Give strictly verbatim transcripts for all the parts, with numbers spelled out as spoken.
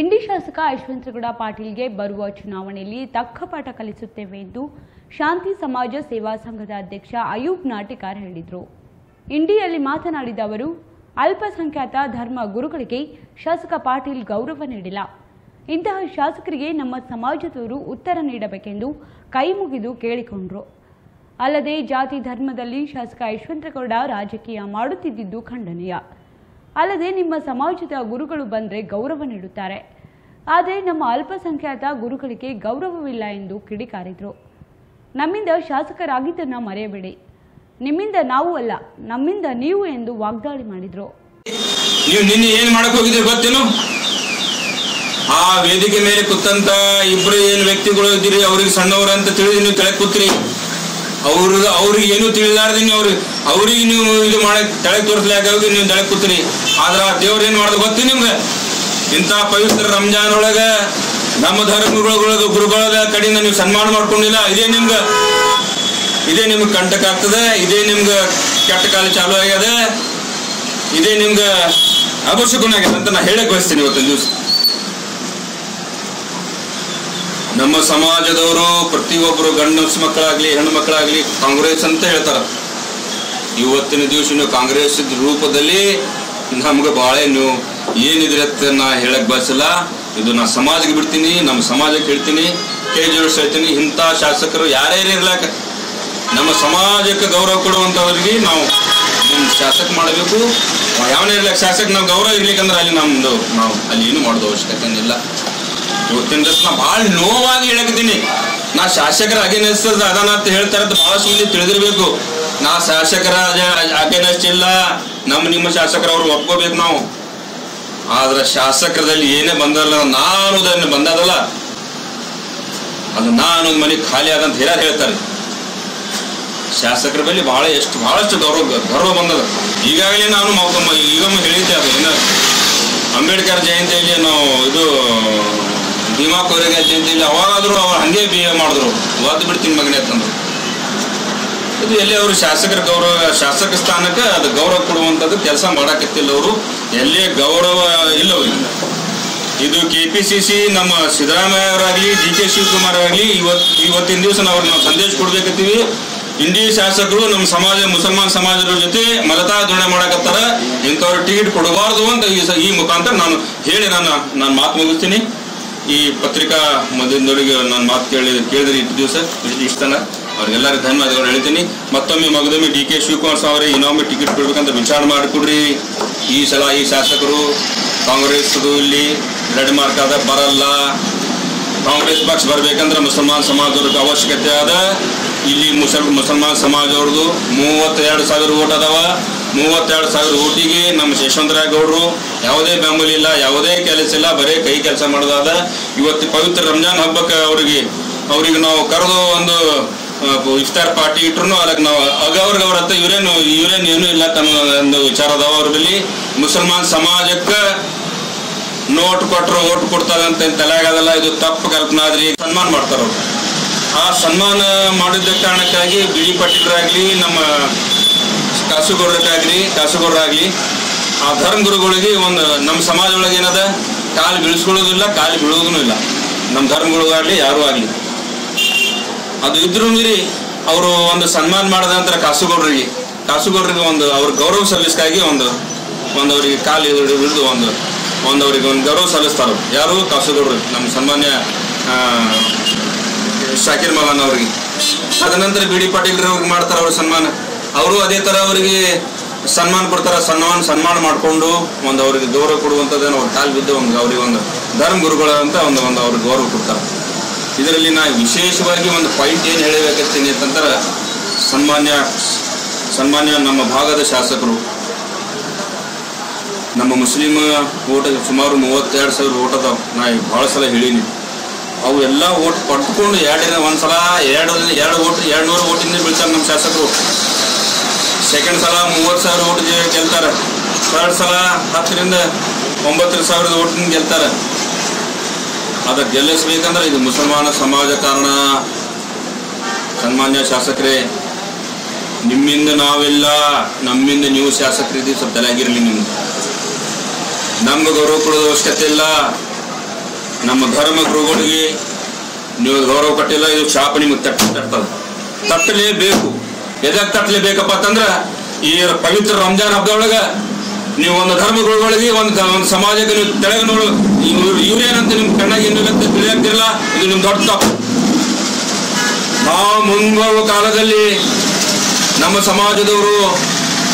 ಇಂಡಿ ಶಾಸಕ ಯಶವಂತರಾಯಗೌಡ ಪಾಟೀಲ್ಗೆ ಬರುವ ಚುನಾವಣೆಯಲ್ಲಿ ತಕ್ಕ ಪಾಠ ಕಲಿಸುತ್ತೇವೆ ಎಂದು ಶಾಂತಿ ಸಮಾಜ ಸೇವಾ ಸಂಘದ ಅಧ್ಯಕ್ಷ ಅಯೂಬ್ ನಾಟಿಕಾರ ಹೇಳಿದರು. ಇಂಡಿಯಲ್ಲಿ ಮಾತನಾಡಿದ ಅವರು, ಅಲ್ಪಸಂಖ್ಯಾತ ಧರ್ಮ ಗುರುಗಳಿಗೆ ಶಾಸಕ ಪಾಟೀಲ್ ಗೌರವ ನೀಡಿಲ್ಲ. ಇಂತಹ ಶಾಸಕರಿಗೆ ನಮ್ಮ ಸಮಾಜದವರು ಉತ್ತರ ನೀಡಬೇಕೆಂದು ಕೈ ಮುಗಿದು ಕೇಳಿಕೊಂಡರು. ಅಲ್ಲದೆ ಜಾತಿ ಧರ್ಮದಲ್ಲಿ ಶಾಸಕ ಯಶವಂತರಾಯಗೌಡ ರಾಜಕೀಯ ಮಾಡುತ್ತಿದ್ದುದು ಖಂಡನೀಯ. ಅಲ್ಲದೆ ನಿಮ್ಮ ಸಮಾಜದ ಗುರುಗಳು ಬಂದರೆ ಗೌರವ ನೀಡುತ್ತಾರೆ, ಆದರೆ ನಮ್ಮ ಅಲ್ಪಸಂಖ್ಯಾತ ಗುರುಗಳಿಗೆ ಗೌರವವಿಲ್ಲ ಎಂದು ಕಿಡಿಕಾರಿದರು. ನಮ್ಮಿಂದ ಶಾಸಕರಾಗಿದ್ದನ್ನು ಮರೆಯಬೇಡಿ, ನಿಮ್ಮಿಂದ ನಾವು ಅಲ್ಲ ನಮ್ಮಿಂದ ನೀವು ಎಂದು ವಾಗ್ದಾಳಿ ಮಾಡಿದರು. ನೀವು ನಿನ್ನೆ ಏನು ಮಾಡಕ್ಕೆ ಹೋಗಿದ್ದೀರಿ ಗೊತ್ತೇನೋ? ಆ ವೇದಿಕೆ ಮೇಲೆ ಕೂತಂತ ಇಬ್ಬರು ಏನು ವ್ಯಕ್ತಿಗಳು ಇದ್ದೀರಿ, ಅವರಿಗೆ ಸಣ್ಣವರು ಅಂತ ತಿಳಿದು ನೀವು ತಲೆ ಕೂತ್ರಿ. ಅವ್ರ ಅವ್ರಿಗೆ ಏನು ತಿಳಿಲಾರ್ದೆ ನೀವು ಅವ್ರಿಗೆ ಅವ್ರಿಗೆ ನೀವು ಇದು ಮಾಡಕ್ ತಲೆ ತೋರಿಸ್ಲಾಗಿ ನೀವು ತಲೆ ಕೂತ್ರಿ. ಆದ್ರ ದೇವ್ರ ಏನ್ ಮಾಡೋದು ಗೊತ್ತಿ ನಿಮ್ಗೆ? ಇಂಥ ಪವಿತ್ರ ರಂಜಾನ್ ಒಳಗ ನಮ್ಮ ಧರ್ಮಗಳ ಗುರುಗಳ ಕಡೆಯಿಂದ ನೀವು ಸನ್ಮಾನ ಮಾಡ್ಕೊಂಡಿಲ್ಲ. ಇದೇ ನಿಮ್ಗೆ ಇದೇ ನಿಮ್ಗೆ ಕಂಟಕ ಆಗ್ತದೆ, ಇದೇ ನಿಮ್ಗೆ ಕೆಟ್ಟ ಕಾಲ ಚಾಲು ಆಗ್ಯದ, ಇದೇ ನಿಮ್ಗೆ ಅವಶ್ಯಕನ ಆಗ್ಯದ ಅಂತ ನಾ ಹೇಳಕ್ ಬಯಸ್ತೀನಿ. ಇವತ್ತಿನ ದಿವಸ ನಮ್ಮ ಸಮಾಜದವರು ಪ್ರತಿಯೊಬ್ಬರು ಗಂಡು ಮಕ್ಕಳಾಗ್ಲಿ ಹೆಣ್ಣು ಮಕ್ಕಳಾಗ್ಲಿ ಕಾಂಗ್ರೆಸ್ ಅಂತ ಹೇಳ್ತಾರ. ಇವತ್ತಿನ ದಿವಸ ನೀವು ಕಾಂಗ್ರೆಸ್ ರೂಪದಲ್ಲಿ ನಮ್ಗೆ ಬಹಳ ನೀವು ಏನಿದ್ರೆ ನಾ ಹೇಳಕ್ ಬಯಸಲ್ಲ. ಇದು ನಾ ಸಮಾಜಕ್ಕೆ ಬಿಡ್ತೀನಿ, ನಮ್ಮ ಸಮಾಜಕ್ಕೆ ಹೇಳ್ತೀನಿ, ಕೈ ಜೋಡಿಸ್ ಹೇಳ್ತೀನಿ. ಇಂಥ ಶಾಸಕರು ಯಾರ್ಯಾರು ಇರ್ಲಾಕ ನಮ್ಮ ಸಮಾಜಕ್ಕೆ ಗೌರವ ಕೊಡುವಂಥವ್ರಿಗೆ ನಾವು ಶಾಸಕ ಮಾಡಬೇಕು. ಯಾವನೇ ಇರ್ಲಾಕ ಶಾಸಕ ನಾವು ಗೌರವ ಇರ್ಲಿಕ್ಕಂದ್ರೆ ಅಲ್ಲಿ ನಮ್ದು ನಾವು ಅಲ್ಲಿ ಏನು ಮಾಡೋದು ಅವಶ್ಯಕತೆ ಇಲ್ಲ. ಇವತ್ತಿನ ದಿವಸ ನಾ ಭಾಳ ನೋವಾಗಿ ಹೇಳಕತ್ತೀನಿ. ನಾ ಶಾಸಕರ ಅಗೇನಸ್ಟರ್ ಅದಾನ ಅಂತ ಹೇಳ್ತಾರೆ ಅಂತ ಭಾಳ ಸುಮ್ಮನೆ ತಿಳಿದಿರ್ಬೇಕು. ನಾ ಶಾಸಕರ ಅಗೇನಸ್ಟ್ ಇಲ್ಲ, ನಮ್ಮ ನಿಮ್ಮ ಶಾಸಕರ ಅವ್ರು ಒಪ್ಕೋಬೇಕು ನಾವು. ಆದ್ರೆ ಶಾಸಕರದಲ್ಲಿ ಏನೇ ಬಂದಲ್ಲ, ನಾನು ಅದನ್ನು ಬಂದದಲ್ಲ ಅದು ನಾನು ಮನೆ ಖಾಲಿ ಆದಂತ ಹೇಳೋದು ಹೇಳ್ತಾರೆ. ಶಾಸಕರ ಬಳಿ ಭಾಳ ಎಷ್ಟು ಭಾಳಷ್ಟು ಗೌರವ ಗೌರವ ಬಂದದ. ಈಗಾಗಲೇ ನಾನು ಈಗ ಹೇಳಿದ್ದೆ, ಅದು ಏನ ಅಂಬೇಡ್ಕರ್ ಜಯಂತಿಯಲ್ಲಿ ನಾವು ಇದು ಭೀಮಾ ಕೋರೆಗೆ ಜಯಂತಿಯಲ್ಲಿ ಅವಾಗಾದ್ರೂ ಅವ್ರು ಹಂಗೆ ಬಿಹೇವ್ ಮಾಡಿದ್ರು, ಒದ್ದು ಬಿಡ್ತೀನಿ ಮಗನೇ ತಂದ್ರು. ಇದು ಎಲ್ಲಿ ಅವರು ಶಾಸಕರ ಗೌರವ, ಶಾಸಕ ಸ್ಥಾನಕ್ಕೆ ಅದು ಗೌರವ ಕೊಡುವಂಥದ್ದು ಕೆಲಸ ಮಾಡಕತ್ತಿಲ್ಲ ಅವರು, ಎಲ್ಲೇ ಗೌರವ ಇಲ್ಲ ಅವ್ರಿಗೆ. ಇದು ಕೆ ಪಿ ಸಿ ಸಿ ನಮ್ಮ ಸಿದ್ದರಾಮಯ್ಯ ಅವರಾಗಲಿ ಡಿ ಕೆ ಶಿವಕುಮಾರ್ ಆಗಲಿ ಇವತ್ತು ಇವತ್ತಿನ ದಿವಸ ನಾವು ನಾವು ಸಂದೇಶ ಕೊಡ್ಬೇಕತ್ತೀವಿ. ಇಂಡಿ ಶಾಸಕರು ನಮ್ಮ ಸಮಾಜ ಮುಸಲ್ಮಾನ್ ಸಮಾಜದ ಜೊತೆ ಮಲತಾ ಧೋರಣೆ ಮಾಡಕತ್ತಾರ, ಇಂಥವ್ರು ಟಿಕೆಟ್ ಕೊಡಬಾರ್ದು ಅಂತ ಈ ಮುಖಾಂತರ ನಾನು ಹೇಳಿ ನಾನು ನಾನು ಮಾತು ಮುಗಿಸ್ತೀನಿ. ಈ ಪತ್ರಿಕಾ ಮೊದಲಿನವರಿಗೆ ನಾನು ಮಾತು ಕೇಳಿ ಕೇಳಿದ್ರಿ ಇಷ್ಟು ದಿವಸ ಇಷ್ಟನ ಅವ್ರಿಗೆಲ್ಲರಿಗೂ ಧನ್ಯವಾದಗಳು ಹೇಳ್ತೀನಿ. ಮತ್ತೊಮ್ಮೆ ಮಗದೊಮ್ಮೆ ಡಿ ಕೆ ಶಿವಕುಮಾರ್ ಸ್ವಾಮಿ ಅವರಿಗೆ ಇನ್ನೊಮ್ಮೆ ಟಿಕೆಟ್ ಕೊಡ್ಬೇಕಂತ ವಿಚಾರ ಮಾಡಿಕೊಡ್ರಿ. ಈ ಸಲ ಈ ಶಾಸಕರು ಕಾಂಗ್ರೆಸ್ ಇಲ್ಲಿ ರೆಡ್ ಮಾರ್ಕ್ ಆದ ಬರಲ್ಲ. ಕಾಂಗ್ರೆಸ್ ಪಕ್ಷ ಬರ್ಬೇಕಂದ್ರೆ ಮುಸಲ್ಮಾನ್ ಸಮಾಜದವ್ರಿಗೆ ಅವಶ್ಯಕತೆ ಆದ. ಇಲ್ಲಿ ಮುಸಲ್ ಮುಸಲ್ಮಾನ್ ಸಮಾಜವ್ರದ್ದು ಮೂವತ್ತೆರಡು ಸಾವಿರ ಓಟ್ ಅದಾವ. ಮೂವತ್ತೆರಡು ಸಾವಿರ ಓಟಿಗೆ ನಮ್ಮ ಯಶವಂತರಾಯಗೌಡರು ಯಾವುದೇ ಬೆಂಬಲ ಇಲ್ಲ, ಯಾವುದೇ ಕೆಲಸ ಇಲ್ಲ, ಬರೀ ಕೈ ಕೆಲಸ ಮಾಡೋದಾದ. ಇವತ್ತು ಪವಿತ್ರ ರಂಜಾನ್ ಹಬ್ಬಕ್ಕೆ ಅವರಿಗೆ ಅವ್ರಿಗೆ ನಾವು ಕರೆದು ಒಂದು ಇಫ್ತಾರ್ ಪಾರ್ಟಿ ಇಟ್ರು ಅದಕ್ಕೆ ನಾವು ಅಗವ್ರಿಗೆ ಅವ್ರ ಹತ್ರ ಇವರೇನು ಇವರೇನು ಏನೂ ಇಲ್ಲ ತನ್ನ ಒಂದು ವಿಚಾರ ಅದಾವ ಅವ್ರಲ್ಲಿ. ಮುಸಲ್ಮಾನ್ ಸಮಾಜಕ್ಕೆ ನೋಟ್ ಕೊಟ್ಟರು ಓಟ್ ಕೊಡ್ತಾರಂತ ತಲೆಯಾಗದಲ್ಲ, ಇದು ತಪ್ಪು ಕಲ್ಪನಾ. ಆದ್ರಿ ಸನ್ಮಾನ ಮಾಡ್ತಾರ ಅವ್ರು. ಆ ಸನ್ಮಾನ ಮಾಡಿದ ಕಾರಣಕ್ಕಾಗಿ ಬಿಳಿ ಪಾಟೀಲರಾಗಲಿ ನಮ್ಮ ಕಾಸುಗೌಡರಾಗಲಿ ಕಾಸುಗೌಡರಾಗಲಿ ಆ ಧರ್ಮಗುರುಗಳಿಗೆ ಒಂದು ನಮ್ಮ ಸಮಾಜ ಒಳಗೆ ಏನದ ಕಾಲು ಬೀಳಿಸ್ಕೊಳ್ಳೋದಿಲ್ಲ, ಕಾಲು ಬೀಳೋದೂ ಇಲ್ಲ. ನಮ್ಮ ಧರ್ಮಗುರುಗಾಗಲಿ ಯಾರೂ ಆಗಲಿ ಅದು ಇದ್ರೂ ಮೀರಿ ಅವರು ಒಂದು ಸನ್ಮಾನ ಮಾಡಿದ ನಂತರ ಕಾಸುಗೌಡರಿಗೆ ಕಾಸುಗೌಡರಿಗೆ ಒಂದು ಅವ್ರ ಗೌರವ ಸಲ್ಲಿಸಕ್ಕಾಗಿ ಒಂದು ಒಂದು ಅವರಿಗೆ ಕಾಲು ಹಿಡಿದು ಒಂದು ಒಂದು ಅವರಿಗೆ ಒಂದು ಗೌರವ ಸಲ್ಲಿಸ್ತಾರ ಯಾರು ಕಾಸುಗೌಡರು ನಮ್ಮ ಸನ್ಮಾನ್ಯ ಶಾಕಿರ್ ಮಲಾನ್ ಅವ್ರಿಗೆ. ಅದನಂತರ ಬಿ ಡಿ ಪಾಟೀಲ್ರವ್ರಿಗೆ ಮಾಡ್ತಾರೆ ಅವ್ರ ಸನ್ಮಾನ. ಅವರು ಅದೇ ಥರ ಅವರಿಗೆ ಸನ್ಮಾನ ಕೊಡ್ತಾರೆ. ಸನ್ಮಾನ ಸನ್ಮಾನ ಮಾಡಿಕೊಂಡು ಒಂದು ಅವ್ರಿಗೆ ಗೌರವ ಕೊಡುವಂಥದ್ದನ್ನು ಅವ್ರ ಕಾಲು ಬಿದ್ದು ಒಂದು ಅವ್ರಿಗೆ ಒಂದು ಧರ್ಮ ಗುರುಗಳ ಅಂತ ಒಂದು ಒಂದು ಅವ್ರಿಗೆ ಗೌರವ ಕೊಡ್ತಾರೆ. ಇದರಲ್ಲಿ ನಾನು ವಿಶೇಷವಾಗಿ ಒಂದು ಪಾಯಿಂಟ್ ಏನು ಹೇಳಬೇಕಿರ್ತೀನಿ ಅಂತಂದ್ರೆ, ಸನ್ಮಾನ್ಯ ಸನ್ಮಾನ್ಯ ನಮ್ಮ ಭಾಗದ ಶಾಸಕರು ನಮ್ಮ ಮುಸ್ಲಿಂ ಓಟ್ ಸುಮಾರು ಮೂವತ್ತೆರಡು ಸಾವಿರ ಓಟ್ ಅದಾವೆ. ನಾನು ಭಾಳ ಸಲ ಹೇಳೀನಿ, ಅವು ಎಲ್ಲ ಓಟ್ ಪಡ್ಕೊಂಡು ಎರಡಿನ ಒಂದು ಸಲ ಎರಡು ಎರಡು ಓಟ್ ಎರಡು ನೂರು ಓಟಿಂದ ಬೀಳ್ತಾರೆ ನಮ್ಮ ಶಾಸಕರು. ಸೆಕೆಂಡ್ ಸಲ ಮೂವತ್ತು ಸಾವಿರ ಓಟ್ ಗೆಲ್ತಾರೆ. ಥರ್ಡ್ ಸಲ ಹತ್ತರಿಂದ ಒಂಬತ್ತರ ಸಾವಿರದ ಓಟಿಂದ ಗೆಲ್ತಾರೆ. ಅದಕ್ಕೆ ಗೆಲ್ಲಿಸ್ಬೇಕಂದ್ರೆ ಇದು ಮುಸಲ್ಮಾನ ಸಮಾಜ ಕಾರಣ. ಸನ್ಮಾನ್ಯ ಶಾಸಕರೇ, ನಿಮ್ಮಿಂದ ನಾವೆಲ್ಲ, ನಮ್ಮಿಂದ ನೀವು ಶಾಸಕರಿದ್ದೀವಿ. ಸ್ವಲ್ಪ ತಲೆಯಾಗಿರಲಿ ನಿಮ್ಗೆ. ನಮ್ಗೆ ಗೌರವ ಕೊಡೋದು ಅವಶ್ಯಕತೆ ಇಲ್ಲ. ನಮ್ಮ ಧರ್ಮ ಗುರುಗಳಿಗೆ ನೀವು ಗೌರವ ಕೊಟ್ಟಿಲ್ಲ, ಇದು ಶಾಪ ನಿಮಗೆ ತಟ್ಟುತ್ತದೆ, ತಟ್ಟಲೇಬೇಕು. ಎದಕ್ಕೆ ತಟ್ಟಲೇಬೇಕಪ್ಪ ಅಂತಂದ್ರೆ ಈ ಪವಿತ್ರ ರಂಜಾನ್ ಹಬ್ಬದೊಳಗೆ ನೀವು ಒಂದು ಧರ್ಮ ಗುರುಗಳಿಗೆ ಒಂದು ಒಂದು ಸಮಾಜಕ್ಕೆ ನೀವು ತೆಳಗೆ ನೋಡು, ಇವ್ರೇನಂತ ನಿಮ್ ಕಣ್ಣಾಗಿ ಇನ್ನಂತ ತಿಳಿಯಾಗ್ತಿರಲ್ಲ, ಇದು ನಿಮ್ ದೊಡ್ಡ ತಪ್ಪು. ನಾವು ಮುಂಬರುವ ಕಾಲದಲ್ಲಿ ನಮ್ಮ ಸಮಾಜದವರು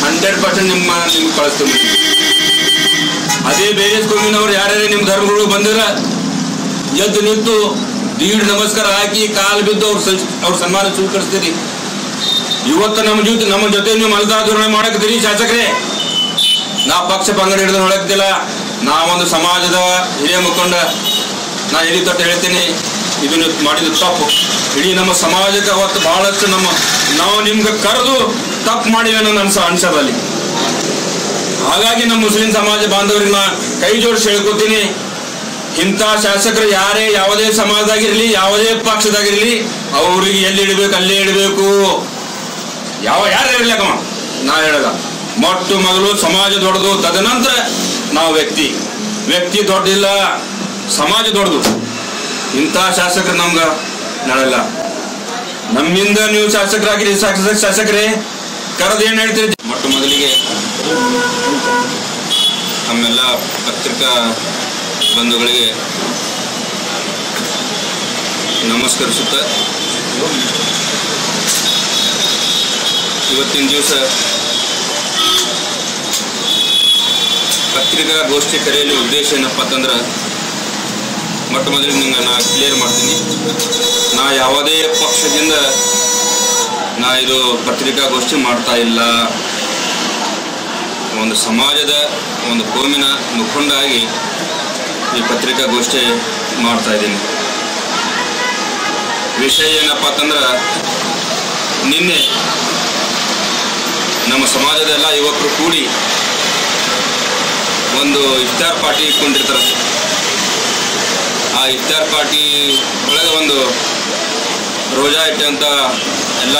ಹಂಡ್ರೆಡ್ ಪರ್ಸೆಂಟ್ ನಿಮ್ಮ ನಿಮ್ಗೆ ಕಳಿಸ್ತೀವಿ. ಅದೇ ಬೇರೆ ಸ್ಕೂಲಿನವ್ರು ಯಾರ್ಯಾರೇ ನಿಮ್ಮ ಧರ್ಮಗಳು ಬಂದಿದ್ರೆ ಎದ್ದು ನಿಂತು ದೀಡ್ ನಮಸ್ಕಾರ ಹಾಕಿ ಕಾಲು ಬಿದ್ದು ಅವ್ರ ಅವ್ರ ಸನ್ಮಾನ ಸ್ವೀಕರಿಸ್ತೀರಿ. ಇವತ್ತು ನಮ್ಮ ಜೊತೆ ನಮ್ಮ ಜೊತೆ ನೀವು ಮಲಧಾರಣೆ ಮಾಡಕ್ತೀರಿ ಶಾಸಕರೇ. ನಾವು ಪಕ್ಷ ಪಂಗಡ ಹಿಡಿದು ಹೊಡಕ್ತಿಲ್ಲ, ನಾವೊಂದು ಸಮಾಜದ ಹಿರಿಯ ಮುಖಂಡ. ನಾ ಹಿರಿಯ ತೊಟ್ಟು ಹೇಳ್ತೀನಿ, ಇದು ನೀವು ಮಾಡಿದ ತಪ್ಪು. ಇಡೀ ನಮ್ಮ ಸಮಾಜಕ್ಕೆ ಅವತ್ತು ಬಹಳಷ್ಟು ನಮ್ಮ ನಾವು ನಿಮ್ಗೆ ಕರೆದು ತಪ್ಪು ಮಾಡಿವೇನೋ ನನ್ನ ಅನ್ಸದಲ್ಲಿ. ಹಾಗಾಗಿ ನಮ್ಮ ಮುಸ್ಲಿಂ ಸಮಾಜ ಬಾಂಧವರನ್ನ ಕೈ ಜೋಡಿಸಿ ಹೇಳ್ಕೊತೀನಿ, ಇಂಥ ಶಾಸಕರು ಯಾರೇ ಯಾವುದೇ ಸಮಾಜದಾಗಿರ್ಲಿ ಯಾವುದೇ ಪಕ್ಷದಾಗಿರ್ಲಿ ಅವ್ರಿಗೆ ಎಲ್ಲಿ ಇಡಬೇಕು ಅಲ್ಲೇ ಇಡಬೇಕು. ಯಾವ ಯಾರು ಇರ್ಲಿಕ್ಕಮ್ಮ, ನಾ ಹೇಳಲ್ಲ. ಮೊಟ್ಟು ಮೊದಲು ಸಮಾಜ ದೊಡ್ಡದು, ತದನಂತರ ನಾವು ವ್ಯಕ್ತಿ. ವ್ಯಕ್ತಿ ದೊಡ್ಡದಿಲ್ಲ, ಸಮಾಜ ದೊಡ್ಡದು. ಇಂಥ ಶಾಸಕರು ನಮ್ಗೆ ನಾಳೆಲ್ಲ ನಮ್ಮಿಂದ ನೀವು ಶಾಸಕರಾಗಿರಿ. ಶಾಸಕರೇ ಕರೆದು ಏನು ಹೇಳ್ತೀರಿ? ಮೊಟ್ಟ ಮೊದಲಿಗೆ ನಮ್ಮೆಲ್ಲ ಪತ್ರಿಕಾ ಬಂಧುಗಳಿಗೆ ನಮಸ್ಕರಿಸುತ್ತ, ಇವತ್ತಿನ ದಿವಸ ಪತ್ರಿಕಾಗೋಷ್ಠಿ ಕರೆಯಲು ಉದ್ದೇಶ ಏನಪ್ಪ ಅಂತಂದ್ರೆ, ಮೊಟ್ಟ ಮೊದಲಿಗೆ ನಿಮ್ಗೆ ನಾ ಕ್ಲಿಯರ್ ಮಾಡ್ತೀನಿ, ನಾ ಯಾವುದೇ ಪಕ್ಷದಿಂದ ನಾ ಇದು ಪತ್ರಿಕಾಗೋಷ್ಠಿ ಮಾಡ್ತಾ ಇಲ್ಲ. ಒಂದು ಸಮಾಜದ ಒಂದು ಕೋಮಿನ ಮುಖಂಡಾಗಿ ಈ ಪತ್ರಿಕಾಗೋಷ್ಠಿ ಮಾಡ್ತಾ ಇದ್ದೀನಿ. ವಿಷಯ ಏನಪ್ಪ ಅಂತಂದ್ರೆ, ನಿನ್ನೆ ನಮ್ಮ ಸಮಾಜದ ಎಲ್ಲ ಯುವಕರು ಕೂಡಿ ಒಂದು ಇಫ್ತಾರ್ ಪಾರ್ಟಿ ಇಟ್ಕೊಂಡಿರ್ತಾರೆ. ಆ ಇಫ್ತಾರ್ ಪಾರ್ಟಿ ಒಳಗೆ ಒಂದು ರೋಜಾ ಇಟ್ಟಂಥ ಎಲ್ಲ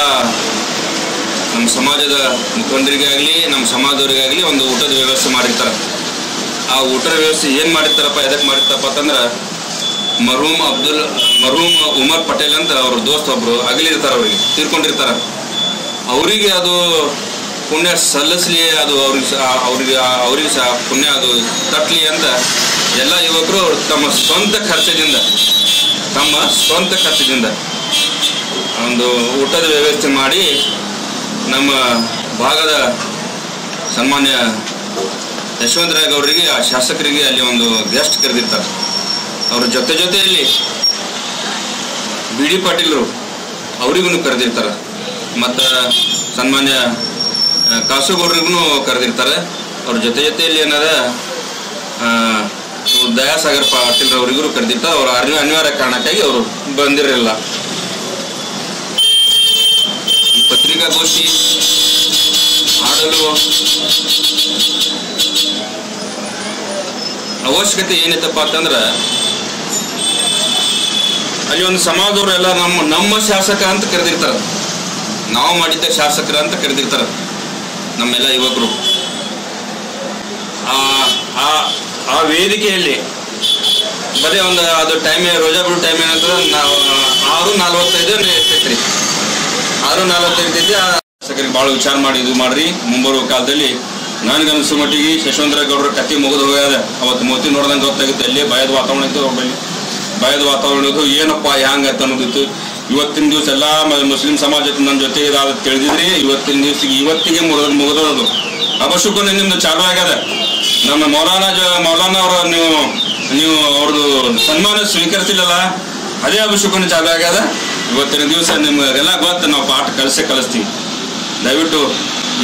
ನಮ್ಮ ಸಮಾಜದ ಮುಖಂಡರಿಗಾಗಲಿ ನಮ್ಮ ಸಮಾಜದವರಿಗಾಗಲಿ ಒಂದು ಊಟದ ವ್ಯವಸ್ಥೆ ಮಾಡಿರ್ತಾರೆ. ಆ ಊಟದ ವ್ಯವಸ್ಥೆ ಏನು ಮಾಡಿರ್ತಾರಪ್ಪ, ಎದಕ್ಕೆ ಮಾಡಿರ್ತಾರಪ್ಪ ಅಂತಂದ್ರೆ, ಮರ್ಹೂಮ್ ಅಬ್ದುಲ್ ಮರ್ಹೂಮ್ ಉಮರ್ ಪಟೇಲ್ ಅಂತ ಅವ್ರ ದೋಸ್ತ ಒಬ್ಬರು ಅಗಲಿರ್ತಾರೆ, ಅವ್ರಿಗೆ ತೀರ್ಕೊಂಡಿರ್ತಾರೆ. ಅವರಿಗೆ ಅದು ಪುಣ್ಯ ಸಲ್ಲಿಸಲಿ, ಅದು ಅವ್ರಿಗೆ ಅವ್ರಿಗೆ ಅವ್ರಿಗೆ ಸಹ ಪುಣ್ಯ ಅದು ತಟ್ಟಲಿ ಅಂತ ಎಲ್ಲ ಯುವಕರು ತಮ್ಮ ಸ್ವಂತ ಖರ್ಚದಿಂದ ತಮ್ಮ ಸ್ವಂತ ಖರ್ಚದಿಂದ ಒಂದು ಊಟದ ವ್ಯವಸ್ಥೆ ಮಾಡಿ ನಮ್ಮ ಭಾಗದ ಸನ್ಮಾನ್ಯ ಯಶವಂತರಾಯಗೌಡರಿಗೆ ಆ ಶಾಸಕರಿಗೆ ಅಲ್ಲಿ ಒಂದು ಗೆಸ್ಟ್ ಕರೆದಿರ್ತಾರೆ. ಅವ್ರ ಜೊತೆ ಜೊತೆಯಲ್ಲಿ ಬಿ ಡಿ ಪಾಟೀಲರು ಅವರಿಗೂ ಕರೆದಿರ್ತಾರೆ, ಮತ್ತು ಸನ್ಮಾನ್ಯ ಕಾಸುಗೌಡರಿಗೂ ಕರೆದಿರ್ತಾರೆ. ಅವ್ರ ಜೊತೆ ಜೊತೆಯಲ್ಲಿ ಏನಾರ ದಯಾಸಾಗರ್ ಪಾಟೀಲ್ರವರಿಗೂ ಕರೆದಿರ್ತಾರೆ. ಅವರು ಅರ್ವ ಅನಿವಾರ್ಯ ಕಾರಣಕ್ಕಾಗಿ ಅವರು ಬಂದಿರಲಿಲ್ಲ. ಪತ್ರಿಕಾಗೋಷ್ಠಿ ಮಾಡಲು ಅವಶ್ಯಕತೆ ಏನಿತ್ತಪ್ಪ ಅಂತಂದ್ರೆ, ಅಲ್ಲಿ ಒಂದು ಸಮಾಜದವರೆಲ್ಲ ನಮ್ಮ ನಮ್ಮ ಶಾಸಕ ಅಂತ ಕರೆದಿರ್ತಾರೆ, ನಾವು ಮಾಡಿದ್ದ ಶಾಸಕರ ಅಂತ ಕರೆದಿರ್ತಾರೆ ನಮ್ಮೆಲ್ಲ ಯುವಕರು. ಆ ಆ ವೇದಿಕೆಯಲ್ಲಿ ಬರೀ ಒಂದು ಅದು ಟೈಮ್ ರೋಜಾ ಬಿಡು ಟೈಮ್ ಏನಂತಂದ್ರೆ ನಾವು ಆರು ನಲ್ವತ್ತೈದು ಇರ್ತೈತ್ರಿ, ಆರು ನಲ್ವತ್ತೈದು ಇರ್ತೈತಿ. ಆ ಶಾಸಕರಿಗೆ ಭಾಳ ವಿಚಾರ ಮಾಡಿ ಇದು ಮಾಡ್ರಿ. ಮುಂಬರುವ ಕಾಲದಲ್ಲಿ ನನಗೆ ಅನಿಸೋ ಮಟ್ಟಿಗೆ ಯಶವಂತರಾಯಗೌಡರ ಕತ್ತಿ ಮುಗಿದು ಹೋಗ್ಯದ. ಅವತ್ತು ಮೂತಿ ನೋಡ್ದಂಗೆ ಗೊತ್ತಾಗಿತ್ತು, ಅಲ್ಲಿ ಭಯದ ವಾತಾವರಣ ಇತ್ತು. ಒಬ್ಬಲ್ಲಿ ಭಯದ ವಾತಾವರಣ ಇತ್ತು, ಏನಪ್ಪ ಹ್ಯಾಂಗತ್ತ ಅನ್ನೋದಿತ್ತು. ಇವತ್ತಿನ ದಿವಸ ಎಲ್ಲ ಮುಸ್ಲಿಂ ಸಮಾಜ ನನ್ನ ಜೊತೆ ಇದಾದ ತಿಳಿದಿದ್ರಿ. ಇವತ್ತಿನ ದಿವಸ ಇವತ್ತಿಗೆ ಮುಗಿದ ಮುಗಿದೋದು ಅವಶ್ಯಕ್ಕೂ ನಿಮ್ದು ಚಾಲು ಆಗ್ಯದ. ನಮ್ಮ ಮೌಲಾನಾ ಜ ಮೌಲಾನಾ ಅವರ ನೀವು ನೀವು ಅವ್ರದ್ದು ಸನ್ಮಾನ ಸ್ವೀಕರಿಸಿಲ್ಲಲ್ಲ, ಅದೇ ಅವಶ್ಯಕ್ಕೂ ಚಾಲು ಆಗ್ಯದ. ಇವತ್ತಿನ ದಿವಸ ನಿಮ್ಗೆಲ್ಲ ಗೊತ್ತು, ನಾವು ಪಾಠ ಕಲಿಸೇ ಕಲಿಸ್ತೀವಿ. ದಯವಿಟ್ಟು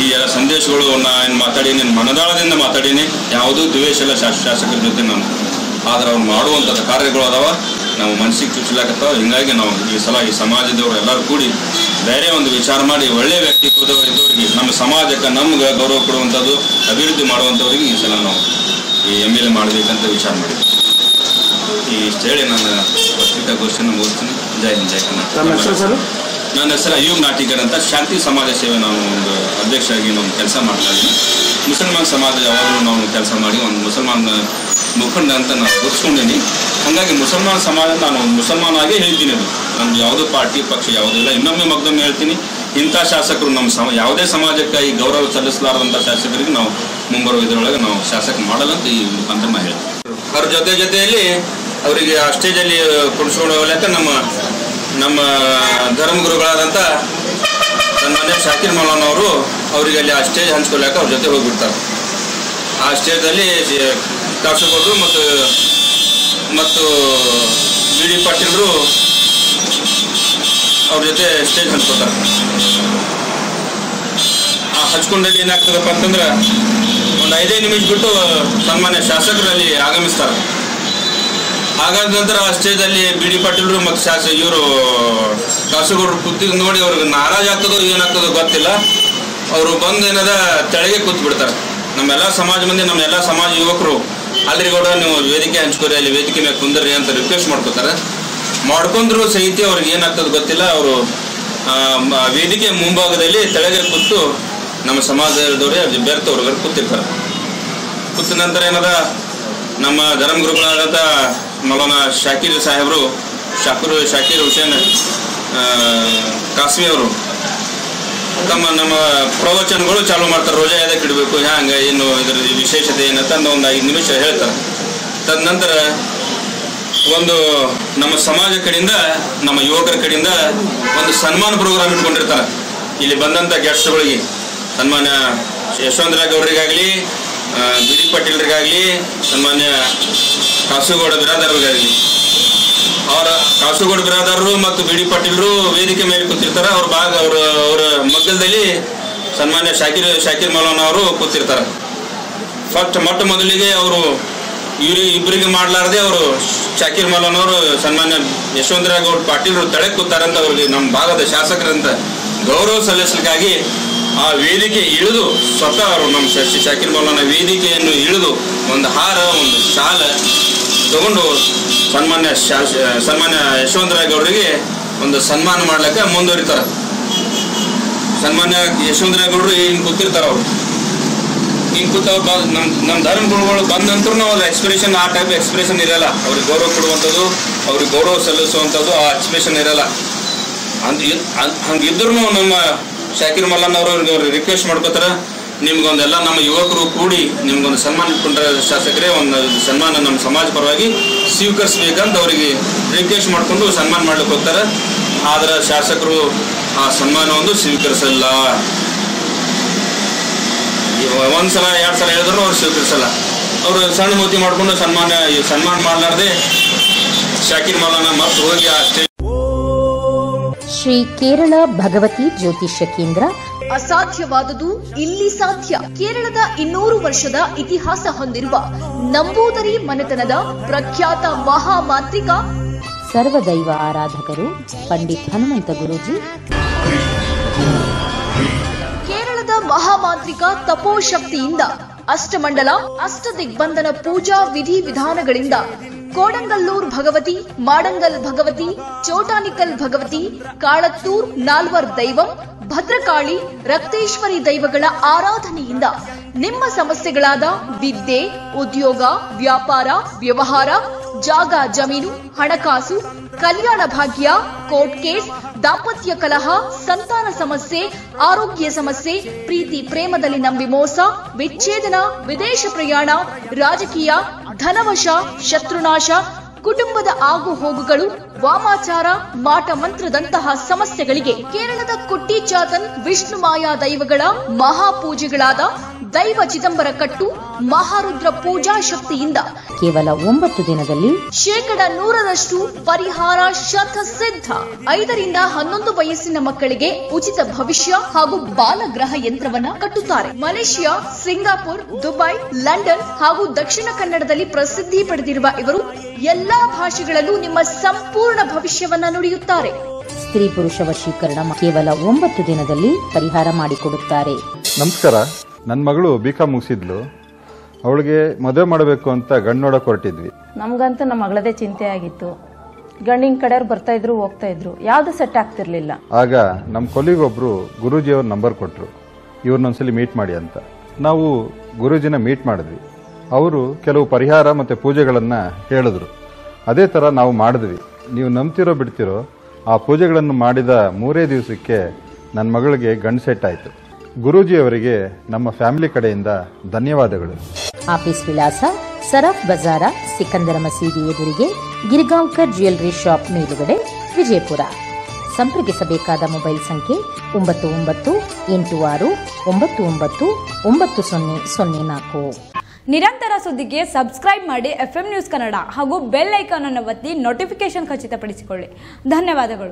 ಈ ಎಲ್ಲ ಸಂದೇಶಗಳು ನಾ ಏನು ಮಾತಾಡೀನಿ ಮನದಾಳದಿಂದ ಮಾತಾಡೀನಿ, ಯಾವುದೂ ದ್ವೇಷ ಇಲ್ಲ ಶಾಸಕರ ಜೊತೆ ನಾನು. ಆದ್ರೆ ಅವ್ರು ಮಾಡುವಂಥದ್ದು ಕಾರ್ಯಗಳು ಅದಾವ, ನಾವು ಮನಸ್ಸಿಗೆ ಚುಚ್ಚಲಾಕತ್ತಾವ. ಹೀಗಾಗಿ ನಾವು ಈ ಸಲ ಈ ಸಮಾಜದವರು ಎಲ್ಲರೂ ಕೂಡಿ ಬೇರೆ ಒಂದು ವಿಚಾರ ಮಾಡಿ ಒಳ್ಳೆಯ ವ್ಯಕ್ತಿತ್ವದ ಇದ್ದವರಿಗೆ, ನಮ್ಮ ಸಮಾಜಕ್ಕೆ ನಮ್ಗೆ ಗೌರವ ಕೊಡುವಂಥದ್ದು, ಅಭಿವೃದ್ಧಿ ಮಾಡುವಂಥವ್ರಿಗೆ ಈ ಸಲ ನಾವು ಈ ಎಮ್ ಎಲ್ ಎ ಮಾಡಬೇಕಂತ ವಿಚಾರ ಮಾಡಿದ್ವಿ. ಈ ಹೇಳಿ ನನ್ನ ಪತ್ರಿಕಾಗೋಷ್ಠಿಯನ್ನು ಮುಗಿಸ್ತೀನಿ. ಜೈ ಹಿಂದ್, ಜೈ ಕನ್ನಡ. ನನ್ನ ಹೆಸರು ಅಯೂಬ್ ನಾಟಿಕಾರ ಅಂತ. ಶಾಂತಿ ಸಮಾಜ ಸೇವೆ ನಾನು ಒಂದು ಅಧ್ಯಕ್ಷರಾಗಿ ನಾನು ಕೆಲಸ ಮಾಡ್ತಾ ಇದ್ದೀನಿ. ಮುಸಲ್ಮಾನ್ ಸಮಾಜ ಯಾವಾಗಲೂ ನಾವು ಕೆಲಸ ಮಾಡಿ ಒಂದು ಮುಸಲ್ಮಾನ್ ಮುಖಂಡ ಅಂತ ನಾನು ಗುರುತಿಸ್ಕೊಂಡಿದ್ದೀನಿ. ಹಾಗಾಗಿ ಮುಸಲ್ಮಾನ ಸಮಾಜ, ನಾನು ಮುಸಲ್ಮಾನಾಗೆ ಹೇಳ್ತೀನಿ, ಅದು ನಮ್ಗೆ ಯಾವುದೇ ಪಾರ್ಟಿ ಪಕ್ಷ ಯಾವುದಿಲ್ಲ. ಇನ್ನೊಮ್ಮೆ ಮಗ್ದೊಮ್ಮೆ ಹೇಳ್ತೀನಿ, ಇಂಥ ಶಾಸಕರು ನಮ್ಮ ಸಮ ಯಾವುದೇ ಸಮಾಜಕ್ಕಾಗಿ ಗೌರವ ಸಲ್ಲಿಸಲಾರದಂಥ ಶಾಸಕರಿಗೆ ನಾವು ಮುಂಬರುವ ಇದರೊಳಗೆ ನಾವು ಶಾಸಕ ಮಾಡಲ್ಲ ಅಂತ ಈ ಮುಖಾಂತರ ನಾ ಹೇಳ್ತೀನಿ. ಅವ್ರ ಜೊತೆ ಜೊತೆಯಲ್ಲಿ ಅವರಿಗೆ ಆ ಸ್ಟೇಜಲ್ಲಿ ಕುಣಿಸ್ಕೊಂಡೋಗಲಿ ಅಂತ ನಮ್ಮ ನಮ್ಮ ಧರ್ಮಗುರುಗಳಾದಂಥ ಸನ್ಮಾನ್ಯ ಶಾಕಿರ್ ಮೌಲಾನ್ ಅವರು ಅವರಿಗೆ ಅಲ್ಲಿ ಆ ಸ್ಟೇಜ್ ಹಂಚ್ಕೊಳ್ಳೋಕೆ ಅವ್ರ ಜೊತೆ ಹೋಗಿಬಿಡ್ತಾರೆ. ಆ ಸ್ಟೇಜಲ್ಲಿ ಕಾಸರಗೋಡು ಮತ್ತು ಮತ್ತು ಬಿ ಡಿ ಪಾಟೀಲರು ಅವ್ರ ಜೊತೆ ಸ್ಟೇಜ್ ಹಂಚ್ಕೋತಾರೆ. ಆ ಹಚ್ಕೊಂಡಲ್ಲಿ ಏನಾಗ್ತದಪ್ಪ ಅಂತಂದ್ರೆ ಒಂದು ಐದೈದು ನಿಮಿಷ ಬಿಟ್ಟು ಸನ್ಮಾನ್ಯ ಶಾಸಕರಲ್ಲಿ ಆಗಮಿಸ್ತಾರೆ. ಆಗಾದ ನಂತರ ಆ ಸ್ಟೇಜಲ್ಲಿ ಬಿ ಡಿ ಪಾಟೀಲರು ಮತ್ತು ಶಾಸಕ ಇವರು ಕಾಸರಗೋಡು ಕೂತಿದ್ದು ನೋಡಿ ಅವ್ರಿಗೆ ನಾರಾಜಾಗ್ತದೋ ಏನಾಗ್ತದೋ ಗೊತ್ತಿಲ್ಲ, ಅವರು ಬಂದು ಏನದ ತೆಳಗೆ ಕೂತ್ ಬಿಡ್ತಾರೆ. ನಮ್ಮೆಲ್ಲ ಸಮಾಜ ಮಂದಿ, ನಮ್ಮೆಲ್ಲ ಸಮಾಜ ಯುವಕರು ಅಲ್ರಿ ಕೂಡ ನೀವು ವೇದಿಕೆ ಹಂಚ್ಕೋರಿ, ಅಲ್ಲಿ ವೇದಿಕೆ ಮೇಲೆ ಕುಂದ್ರಿ ಅಂತ ರಿಕ್ವೆಸ್ಟ್ ಮಾಡ್ಕೋತಾರೆ. ಮಾಡ್ಕೊಂಡ್ರು ಸಹಿತ ಅವ್ರಿಗೆ ಏನಾಗ್ತದೆ ಗೊತ್ತಿಲ್ಲ, ಅವರು ವೇದಿಕೆ ಮುಂಭಾಗದಲ್ಲಿ ತೆಳಗೆ ಕೂತು ನಮ್ಮ ಸಮಾಜದವ್ರೆ ಬೇರ್ತವ್ರಿಗೆ ಕೂತಿರ್ತಾರೆ. ಕೂತ ನಂತರ ಏನದ ನಮ್ಮ ಧರ್ಮಗುರುಗಳಾದಂಥ ಮೌಲಾನಾ ಶಾಕೀರ್ ಸಾಹೇಬರು, ಶಾಕೂರ್ ಶಾಕೀರ್ ಹುಸೇನ್ ಕಾಸ್ಮಿ ಅವರು ತಮ್ಮ ನಮ್ಮ ಪ್ರವಚನಗಳು ಚಾಲೂ ಮಾಡ್ತಾರೆ. ರೋಜಾ ಯಾವ್ದಕ್ಕೆ ಇಡಬೇಕು, ಹ್ಯಾಂಗೆ, ಏನು ಇದರ ವಿಶೇಷತೆ ಏನಂತ ಒಂದು ಐದು ನಿಮಿಷ ಹೇಳ್ತಾರೆ. ತದನಂತರ ಒಂದು ನಮ್ಮ ಸಮಾಜ ಕಡೆಯಿಂದ, ನಮ್ಮ ಯುವಕರ ಕಡೆಯಿಂದ ಒಂದು ಸನ್ಮಾನ ಪ್ರೋಗ್ರಾಮ್ ಇಟ್ಕೊಂಡಿರ್ತಾರೆ. ಇಲ್ಲಿ ಬಂದಂಥ ಗೆಸ್ಟ್ಗಳಿಗೆ ಸನ್ಮಾನ್ಯ ಯಶವಂತರಾಯಗೌಡರಿಗಾಗಲಿ, ಬಿ ಡಿ ಪಾಟೀಲರಿಗಾಗಲಿ, ಸನ್ಮಾನ್ಯ ಕಾಸರಗೋಡು ಬಿರಾದಾರರಿಗಾಗಲಿ, ಅವರ ಕಾಸರಗೋಡು ಬಿರಾದಾರರು ಮತ್ತು ಬಿ ಡಿ ಪಾಟೀಲರು ವೇದಿಕೆ ಮೇಲೆ ಕೂತಿರ್ತಾರೆ. ಅವ್ರ ಭಾಗ ಅವ್ರ ಅವರ ಮಗ್ಗಲದಲ್ಲಿ ಸನ್ಮಾನ್ಯ ಶಾಕೀರ್ ಶಾಕೀರ್ ಮೌಲಾನ್ ಅವರು ಕೂತಿರ್ತಾರೆ. ಫಸ್ಟ್ ಮೊಟ್ಟ ಮೊದಲಿಗೆ ಅವರು ಇವ್ರಿ ಇಬ್ಬರಿಗೆ ಮಾಡಲಾರದೆ ಅವರು ಶಾಕೀರ್ ಮೌಲಾನ್ ಅವರು ಸನ್ಮಾನ್ಯ ಯಶವಂತರಾಯಗೌಡ ಪಾಟೀಲರು ತಡೆಗೆ ಕೂತಾರಂತ ಅವ್ರಿಗೆ ನಮ್ಮ ಭಾಗದ ಶಾಸಕರಂತ ಗೌರವ ಸಲ್ಲಿಸಲಿಕ್ಕಾಗಿ ಆ ವೇದಿಕೆ ಇಳಿದು ಸ್ವತಃ ಅವರು ನಮ್ಮ ಶಾಕೀರ್ ಮೌಲಾನ ವೇದಿಕೆಯನ್ನು ಇಳಿದು ಒಂದು ಹಾರ, ಒಂದು ಶಾಲ ತಗೊಂಡು ಸನ್ಮಾನ್ಯ ಶಾಸ ಸನ್ಮಾನ್ಯ ಯಶವಂತರಾಯಗೌಡರಿಗೆ ಒಂದು ಸನ್ಮಾನ ಮಾಡ್ಲಿಕ್ಕೆ ಮುಂದುವರಿತಾರೆ. ಸನ್ಮಾನ್ಯ ಯಶವಂತರಾಯಗೌಡರು ಹಿಂಗೆ ಕೂತಿರ್ತಾರೆ. ಅವರು ಹಿಂಗೆ ಕೂತ ಅವ್ರು ನಮ್ಮ ನಮ್ಮ ಧರ್ಮಗುರುಗಳು ಬಂದಂತರೂ ಅವ್ರ ಎಕ್ಸ್ಪ್ರೆಷನ್, ಆ ಟೈಪ್ ಎಕ್ಸ್ಪ್ರೆಷನ್ ಇರಲ್ಲ. ಅವ್ರಿಗೆ ಗೌರವ ಕೊಡುವಂಥದ್ದು, ಅವ್ರಿಗೆ ಗೌರವ ಸಲ್ಲಿಸುವಂಥದ್ದು ಆ ಎಕ್ಸ್ಪ್ರೆಷನ್ ಇರಲ್ಲ. ಅಂದ್ ಹಂಗಿದ್ರೂ ನಮ್ಮ ಶಾಕೀರ್ ಮಲ್ಲನ್ ಅವರು ಅವ್ರಿಗೆ ಅವ್ರಿಗೆ ರಿಕ್ವೆಸ್ಟ್ ಮಾಡ್ಕೋತಾರೆ, ನಿಮ್ಗೊಂದೆಲ್ಲ ನಮ್ಮ ಯುವಕರು ಕೂಡಿ ನಿಮ್ಗೊಂದು ಸನ್ಮಾನ ಇಟ್ಕೊಂಡ್ರೆ ಶಾಸಕರೇ ಒಂದು ಸನ್ಮಾನ ನಮ್ಮ ಸಮಾಜ ಪರವಾಗಿ ಸ್ವೀಕರಿಸ್ಬೇಕಂತ ಅವರಿಗೆ ರಿಕ್ವೆಸ್ಟ್ ಮಾಡಿಕೊಂಡು ಸನ್ಮಾನ ಮಾಡ್ಲಿಕ್ಕೆ ಹೋಗ್ತಾರೆ. ಆದರೆ ಶಾಸಕರು ಆ ಸನ್ಮಾನವನ್ನು ಸ್ವೀಕರಿಸಲ್ಲ. ಒಂದು ಸಲ ಎರಡು ಸಲ ಹೇಳಿದ್ರು ಅವ್ರು ಸ್ವೀಕರಿಸಲ್ಲ. ಅವರು ಸಣ್ಣ ಮೂತಿ ಮಾಡಿಕೊಂಡು ಸನ್ಮಾನ ಸನ್ಮಾನ ಮಾಡಲಾರ್ದೆ ಶಾಕೀರ್ ಮೌಲಾನ ಮತ್ತು ಹೋಗಿ ಆ ಸ್ಟೇಜ್. ಶ್ರೀ ಕೇರಳ ಭಗವತಿ ಜ್ಯೋತಿಷ್ಯ ಕೇಂದ್ರ. ಅಸಾಧ್ಯವಾದುದು ಇಲ್ಲಿ ಸಾಧ್ಯ. ಕೇರಳದ ಇನ್ನೂರು ವರ್ಷದ ಇತಿಹಾಸ ಹೊಂದಿರುವ ನಂಬೂದರಿ ಮನೆತನದ ಪ್ರಖ್ಯಾತ ಮಹಾಮಾಂತ್ರಿಕ ಸರ್ವದೈವ ಆರಾಧಕರು ಪಂಡಿತ್ ಹನುಮಂತ ಗುರೂಜಿ, ಕೇರಳದ ಮಹಾಮಾಂತ್ರಿಕ ತಪೋಶಕ್ತಿಯಿಂದ ಅಷ್ಟಮಂಡಲ ಅಷ್ಟ ದಿಗ್ಬಂಧನ ಪೂಜಾ ವಿಧಿ ವಿಧಾನಗಳಿಂದ ಕೋಡಂಗಲ್ಲೂರ್ ಭಗವತಿ, ಮಾಡಂಗಲ್ ಭಗವತಿ, ಚೋಟಾನಿಕಲ್ ಭಗವತಿ, ಕಾಳತ್ತೂರ್ ನಾಲ್ವರ್ ದೈವಂ, ಭದ್ರಕಾಳಿ, ರಕ್ತೇಶ್ವರಿ ದೈವಗಳ ಆರಾಧನೆಯಿಂದ ನಿಮ್ಮ ಸಮಸ್ಯೆಗಳಾದ ವಿದ್ಯೆ, ಉದ್ಯೋಗ, ವ್ಯಾಪಾರ, ವ್ಯವಹಾರ, ಜಾಗ ಜಮೀನು, ಹಣಕಾಸು, ಕಲ್ಯಾಣ ಭಾಗ್ಯ, ಕೋರ್ಟ್ ಕೇಸ್, ದಾಂಪತ್ಯ ಕಲಹ, ಸಂತಾನ ಸಮಸ್ಯೆ, ಆರೋಗ್ಯ ಸಮಸ್ಯೆ, ಪ್ರೀತಿ ಪ್ರೇಮದಲ್ಲಿ ನಂಬಿ ಮೋಸ, ವಿಚ್ಛೇದನ, ವಿದೇಶ ಪ್ರಯಾಣ, ರಾಜಕೀಯ, ಧನವಶ, ಶತ್ರುನಾಶ, ಕುಟುಂಬದ ಆಗು ಹೋಗುಗಳು, ವಾಮಾಚಾರ, ಮಾಟ ಮಂತ್ರದಂತಹ ಸಮಸ್ಯೆಗಳಿಗೆ ಕೇರಳದ ಕುಟ್ಟಿಚಾತನ್ ವಿಷ್ಣುಮಾಯಾ ದೈವಗಳ ಮಹಾಪೂಜೆಗಳಾದ ದೈವ ಚಿದಂಬರ ಕಟ್ಟು, ಮಹಾರುದ್ರ ಪೂಜಾ ಶಕ್ತಿಯಿಂದ ಕೇವಲ ಒಂಬತ್ತು ದಿನದಲ್ಲಿ ಶೇಕಡ ನೂರರಷ್ಟು ಪರಿಹಾರ ಶತಸಿದ್ಧ. ಐದರಿಂದ ಹನ್ನೊಂದು ವಯಸ್ಸಿನ ಮಕ್ಕಳಿಗೆ ಉಚಿತ ಭವಿಷ್ಯ ಹಾಗೂ ಬಾಲಗ್ರಹ ಯಂತ್ರವನ್ನ ಕಟ್ಟುತ್ತಾರೆ. ಮಲೇಷಿಯಾ, ಸಿಂಗಾಪುರ್, ದುಬೈ, ಲಂಡನ್ ಹಾಗೂ ದಕ್ಷಿಣ ಕನ್ನಡದಲ್ಲಿ ಪ್ರಸಿದ್ಧಿ ಪಡೆದಿರುವ ಇವರು ಎಲ್ಲಾ ಭಾಷೆಗಳಲ್ಲೂ ನಿಮ್ಮ ಸಂಪೂರ್ಣ ಭವಿಷ್ಯವನ್ನ ನುಡಿಯುತ್ತಾರೆ. ಸ್ತ್ರೀ ಪುರುಷ ವಶೀಕರಣ ಕೇವಲ ಒಂಬತ್ತು ದಿನದಲ್ಲಿ ಪರಿಹಾರ ಮಾಡಿಕೊಡುತ್ತಾರೆ. ನಮಸ್ಕಾರ, ನನ್ನ ಮಗಳು ಬಿಕಾಂ ಮುಗಿಸಿದ್ಲು, ಅವಳಿಗೆ ಮದುವೆ ಮಾಡಬೇಕು ಅಂತ ಗಂಡು ನೋಡಕ್ಕೆ ಹೊರಟಿದ್ವಿ. ನಮಗಂತೂ ನಮ್ಮ ಮಗಳದೇ ಚಿಂತೆ ಆಗಿತ್ತು. ಗಂಡಿನ ಕಡೆಯವ್ರು ಬರ್ತಾ ಇದ್ರು, ಹೋಗ್ತಾ ಇದ್ರು, ಯಾವುದು ಸೆಟ್ ಆಗ್ತಿರ್ಲಿಲ್ಲ. ಆಗ ನಮ್ಮ ಕೊಲಿಗೊಬ್ರು ಗುರೂಜಿ ಅವ್ರ ನಂಬರ್ ಕೊಟ್ಟರು, ಇವ್ರನ್ನೊಂದ್ಸಲಿ ಮೀಟ್ ಮಾಡಿ ಅಂತ. ನಾವು ಗುರೂಜಿನ ಮೀಟ್ ಮಾಡಿದ್ವಿ. ಅವರು ಕೆಲವು ಪರಿಹಾರ ಮತ್ತು ಪೂಜೆಗಳನ್ನು ಹೇಳಿದ್ರು. ಅದೇ ಥರ ನಾವು ಮಾಡಿದ್ವಿ. ನೀವು ನಂಬ್ತಿರೋ ಬಿಡ್ತಿರೋ ಆ ಪೂಜೆಗಳನ್ನು ಮಾಡಿದ ಮೂರೇ ದಿವಸಕ್ಕೆ ನನ್ನ ಮಗಳಿಗೆ ಗಂಡು ಸೆಟ್ ಆಯಿತು. ಗುರೂಜಿಯವರಿಗೆ ನಮ್ಮ ಫ್ಯಾಮಿಲಿ ಕಡೆಯಿಂದ ಧನ್ಯವಾದಗಳು. ಆಫೀಸ್ ವಿಳಾಸ ಸರಫ್ ಬಜಾರ, ಸಿಕಂದರ ಮಸೀದಿ ಎದುರಿಗೆ, ಗಿರ್ಗಾಂವ್ಕರ್ ಜ್ಯುವೆಲ್ಲರಿ ಶಾಪ್ ಮೇಲುಗಡೆ, ವಿಜಯಪುರ. ಸಂಪರ್ಕಿಸಬೇಕಾದ ಮೊಬೈಲ್ ಸಂಖ್ಯೆ ಒಂಬತ್ತು ಒಂಬತ್ತು ಎಂಟು ಆರು ಒಂಬತ್ತು ಒಂಬತ್ತು ಒಂಬತ್ತು ಸೊನ್ನೆ ಸೊನ್ನೆ ನಾಲ್ಕು. ನಿರಂತರ ಸುದ್ದಿಗೆ ಸಬ್ಸ್ಕ್ರೈಬ್ ಮಾಡಿ ಎಫ್ ಎಮ್ ನ್ಯೂಸ್ ಕನ್ನಡ ಹಾಗೂ ಬೆಲ್ ಐಕಾನ್ ಅನ್ನು ಒತ್ತಿ ನೋಟಿಫಿಕೇಶನ್ ಖಚಿತಪಡಿಸಿಕೊಳ್ಳಿ. ಧನ್ಯವಾದಗಳು.